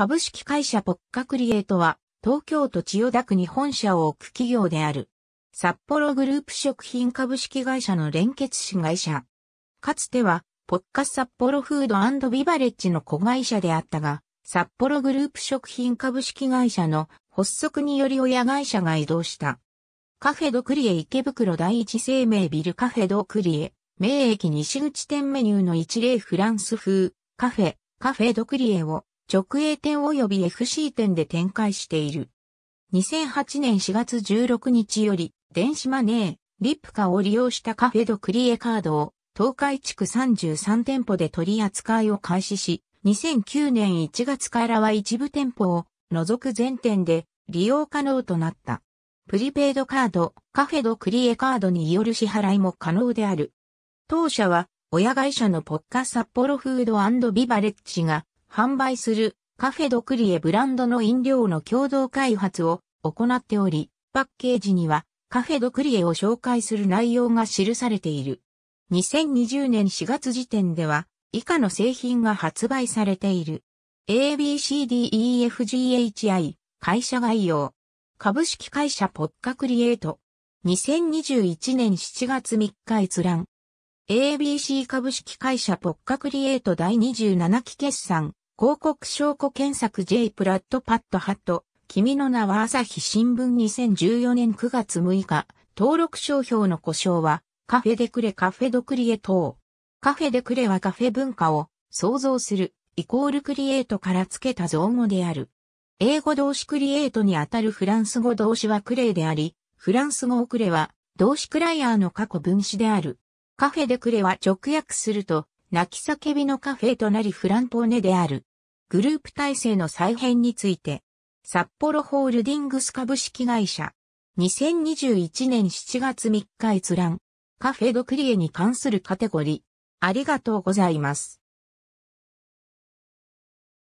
株式会社ポッカクリエイトは、東京都千代田区に本社を置く企業である。札幌グループ食品株式会社の連結子会社。かつては、ポッカ札幌フード&ビバレッジの子会社であったが、札幌グループ食品株式会社の発足により親会社が移動した。カフェ・ド・クリエ池袋第一生命ビルカフェ・ド・クリエ、名駅西口店メニューの一例フランス風、カフェ・ド・クリエを、直営店及び FC 店で展開している。2008年4月16日より、電子マネー、repicaを利用したカフェ・ド・クリエカードを、東海地区33店舗で取り扱いを開始し、2009年1月からは一部店舗を除く全店で利用可能となった。プリペイドカード、カフェ・ド・クリエカードによる支払いも可能である。当社は、親会社のポッカ札幌フード&ビバレッジが、販売するカフェ・ド・クリエブランドの飲料の共同開発を行っており、パッケージにはカフェ・ド・クリエを紹介する内容が記されている。2020年4月時点では以下の製品が発売されている。ABCDEFGHI 会社概要株式会社ポッカクリエイト2021年7月3日閲覧 ABC 株式会社ポッカクリエイト第27期決算広告証拠検索 J-PlatPat ハット、君の名は朝日新聞2014年9月6日、登録商標の呼称は、カフェ・ド・クリエカフェ・ド・クリエ等。カフェ・ド・クリエはカフェ文化を創造する、=クリエイトから付けた造語である。英語動詞クリエイトにあたるフランス語動詞はクレイであり、フランス語クレは動詞クライアーの過去分詞である。カフェ・ド・クリエは直訳すると、泣き叫びのカフェとなりフランポーネである。グループ体制の再編について、札幌ホールディングス株式会社、2021年7月3日閲覧、カフェ・ド・クリエに関するカテゴリー、ありがとうございます。